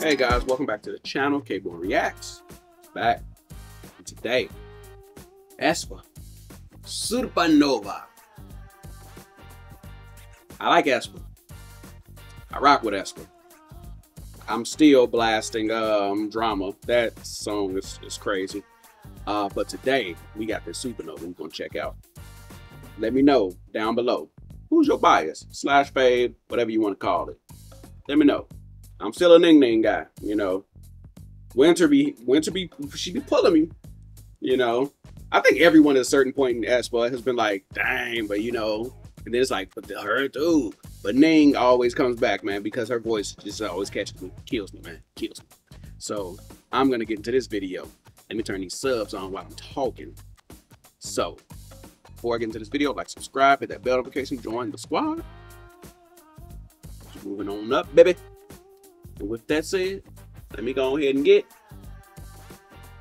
Hey guys, welcome back to the channel. KBourne Reacts back. And today, aespa, Supernova. I like aespa. I rock with aespa. I'm still blasting drama. That song is crazy. But today we got this Supernova we're gonna check out. Let me know down below who's your bias slash fave, whatever you want to call it. Let me know. I'm still a NingNing guy, you know. Winter be she be pulling me, you know. I think everyone at a certain point in aespa has been like, dang, but you know, and then it's like, but her too. But Ning always comes back, man, because her voice just always catches me, kills me, man, kills me. So I'm gonna get into this video. Let me turn these subs on while I'm talking. So before I get into this video, like, subscribe, hit that bell notification, join the squad. Just moving on up, baby. And with that said, let me go ahead and get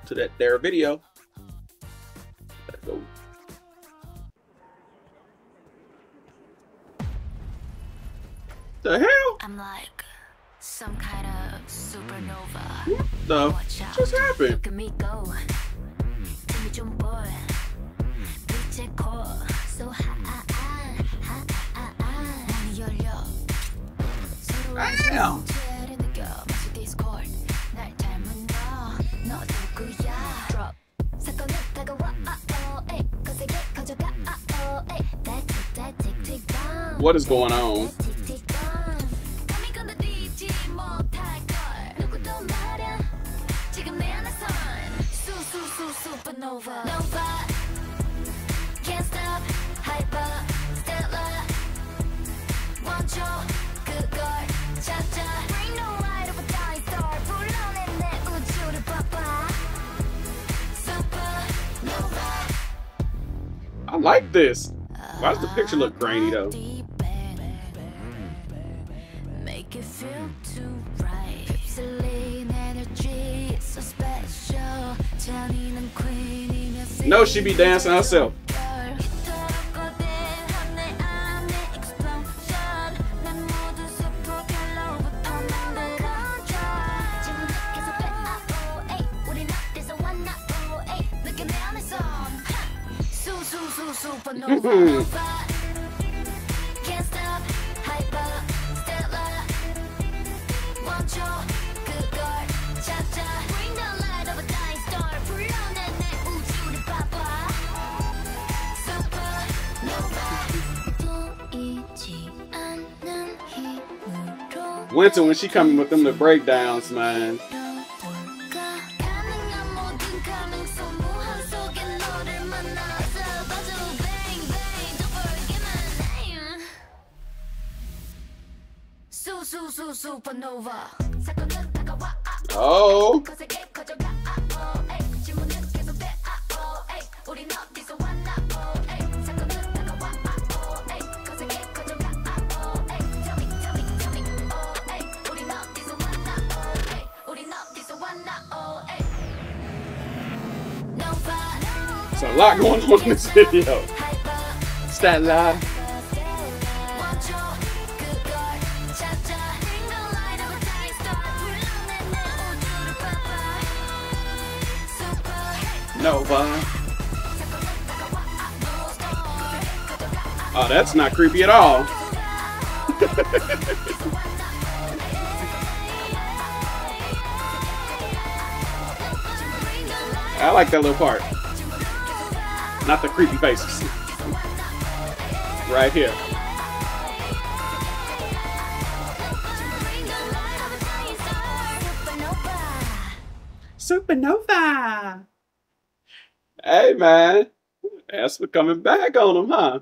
to that there video. Let's go. The hell? I'm like some kind of supernova. What the? Watch out. Just happened? Look at me go. So high. What is going on? I like this. Why does the picture look grainy though? It feel too right. Energy, so special. Queen, no, she be dancing herself. Winter, when she coming with them the breakdowns, man. Oh. There's a lot going on in this video. It's that live. Nova. Oh, that's not creepy at all. I like that little part. Not the creepy faces. Right here. Supernova! Hey man, that's for coming back on them, huh?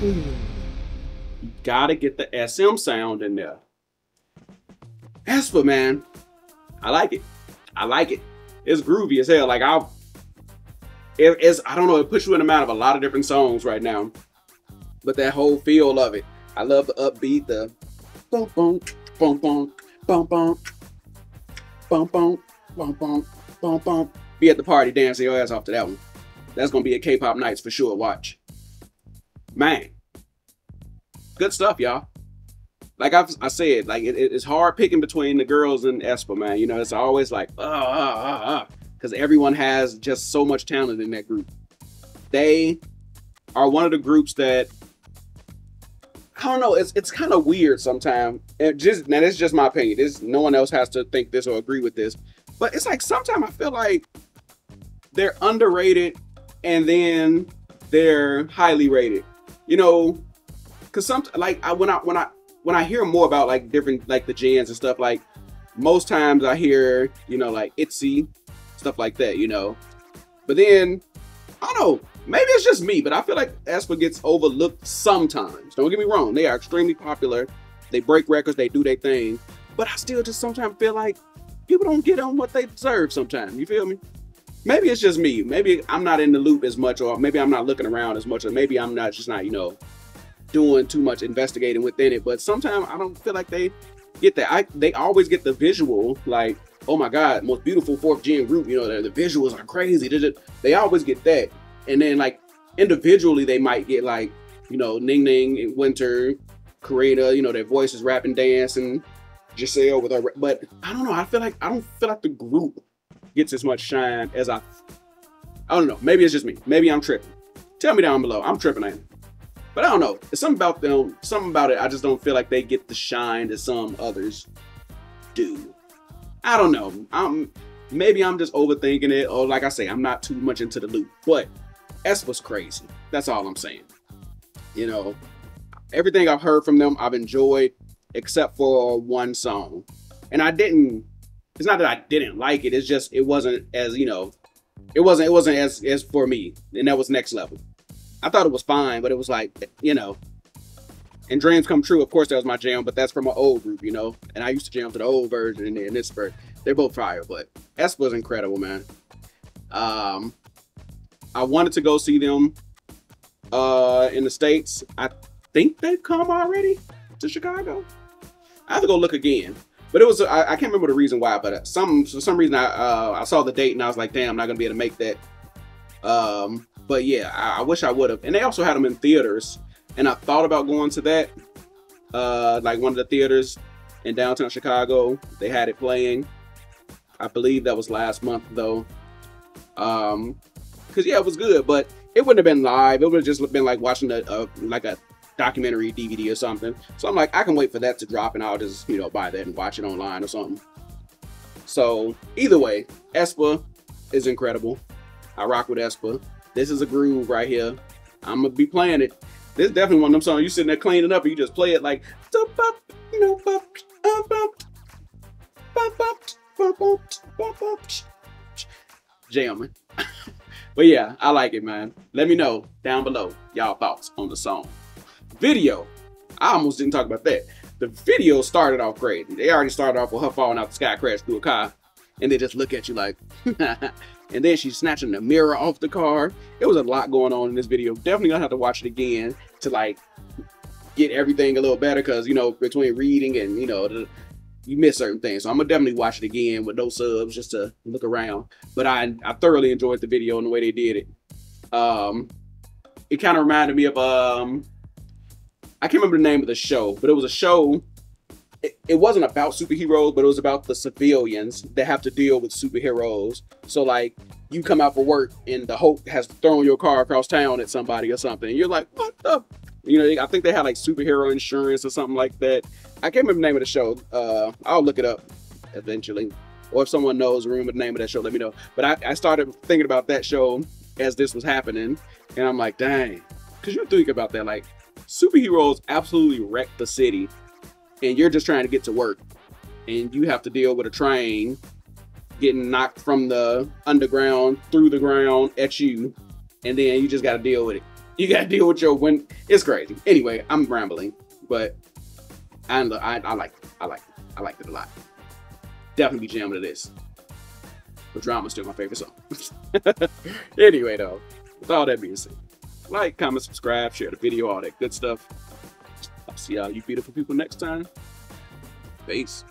You gotta get the SM sound in there. That's for, man. I like it. I like it. It's groovy as hell. Like, I don't know, it puts you in and out of a lot of different songs right now. But that whole feel of it. I love the upbeat, the bump bump bump bump bump bump bump bump bump bump bump bump. Be at the party dancing your ass off to that one. That's gonna be at K-Pop Nights for sure. Watch, man. Good stuff, y'all. Like I said, like it's hard picking between the girls and aespa, man. You know, it's always like because everyone has just so much talent in that group. They are one of the groups that I don't know. It's kind of weird sometimes. Now that's just my opinion. No one else has to think this or agree with this. But it's like sometimes I feel like they're underrated and then they're highly rated. You know, because some like when I hear more about like different like the gens and stuff, like most times I hear, you know, like Itzy, stuff like that, you know. But then I don't know. Maybe it's just me, but I feel like aespa gets overlooked sometimes. Don't get me wrong. They are extremely popular. They break records. They do their thing. But I still just sometimes feel like people don't get on what they deserve sometimes. You feel me? Maybe it's just me. Maybe I'm not in the loop as much, or maybe I'm not looking around as much, or maybe I'm not just not, you know, doing too much investigating within it. But sometimes I don't feel like they get that. They always get the visual, like, oh my God, most beautiful fourth gen group. You know, the visuals are crazy. They always get that. And then, like, individually, they might get, like, you know, NingNing and Winter, Karina, you know, their voices, rap and dance, and Giselle with her. But I don't know. I don't feel like the group gets as much shine as I don't know. Maybe it's just me. Maybe I'm tripping. Tell me down below. I'm tripping, ain't I? But I don't know. It's something about them. Something about it. I just don't feel like they get the shine that some others do. I don't know. Maybe I'm just overthinking it, or like I say, I'm not too much into the loop. But aespa's crazy. That's all I'm saying. You know, everything I've heard from them, I've enjoyed, except for one song. And it's not that I didn't like it. It's just, it wasn't as, you know, it wasn't as for me. And that was Next Level. I thought it was fine, but it was like, you know, and Dreams Come True, of course, that was my jam, but that's from an old group, you know, and I used to jam to the old version and this version. They're both fire, but aespa's incredible, man. I wanted to go see them in the States. I think they've come already to Chicago. I have to go look again. But it was, I can't remember the reason why, but for some reason I saw the date and I was like, damn, I'm not going to be able to make that. But yeah, I wish I would have. And they also had them in theaters. And I thought about going to that, like one of the theaters in downtown Chicago. They had it playing. I believe that was last month, though. Because, yeah, it was good, but it wouldn't have been live. It would have just been like watching a documentary DVD or something. So I'm like, I can wait for that to drop and I'll just, you know, buy that and watch it online or something. So either way, aespa is incredible. I rock with aespa. This is a groove right here. I'm going to be playing it. This is definitely one of them songs. You sitting there cleaning up and you just play it like, jamming. But yeah, I like it, man. Let me know down below y'all thoughts on the song. Video. I almost didn't talk about that. The video started off great. They already started off with her falling out the sky, crash through a car, and they just look at you like, and then she's snatching the mirror off the car. It was a lot going on in this video. Definitely gonna have to watch it again to like get everything a little better, because, you know, between reading and, you know, you miss certain things. So I'm gonna definitely watch it again with no subs just to look around. But I thoroughly enjoyed the video and the way they did it. It kind of reminded me of, I can't remember the name of the show, but it was a show. It wasn't about superheroes, but it was about the civilians that have to deal with superheroes. So like you come out for work and the Hulk has thrown your car across town at somebody or something. You're like, what the? You know, I think they had like superhero insurance or something like that. I can't remember the name of the show. I'll look it up eventually. Or if someone knows, remember the name of that show, let me know. But I started thinking about that show as this was happening. And I'm like, dang. Because you think about that, like superheroes absolutely wreck the city. And you're just trying to get to work. And you have to deal with a train getting knocked from the underground, through the ground at you. And then you just got to deal with it. You got to deal with your wind. It's crazy. Anyway, I'm rambling, but I liked it a lot. Definitely be jamming to this. But Drama's still my favorite song. Anyway, though, with all that being said, like, comment, subscribe, share the video, all that good stuff. I'll see y'all, you beautiful people, next time. Peace.